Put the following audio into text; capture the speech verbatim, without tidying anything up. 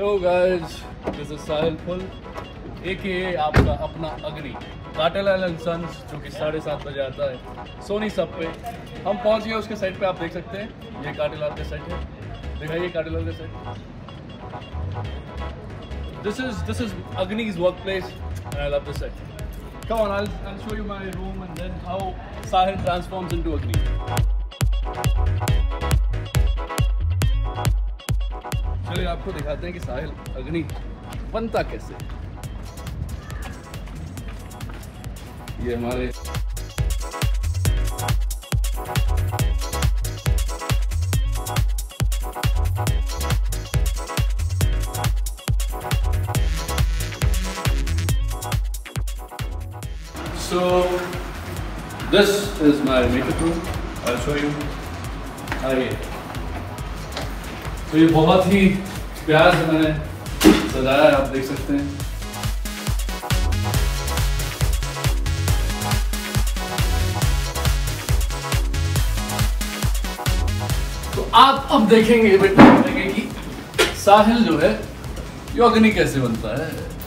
Hello guys, this is Sahil फुल ए के ए आपका अपना अग्नि काटेलाल एंड सन्स, जो कि साढ़े सात बजे आता है सोनी सब पे। हम पहुंच गए उसके साइड पे, आप देख सकते हैं ये काटेलाल का साइड है। दिखाइए काटेलाल का side. This is this is Agni's workplace and I love this set. Come on, I'll I'll show you my room and then how Sahil transforms into Agni. चलिए आपको दिखाते हैं कि साहिल अग्नि बनता कैसे। ये हमारे so this is my makeup room. I'll show you. आइए, तो ये बहुत ही प्यार से मैंने सजाया है, आप देख सकते हैं। तो आप अब देखेंगे देखेंगे कि साहिल जो है योगिनी कैसे बनता है।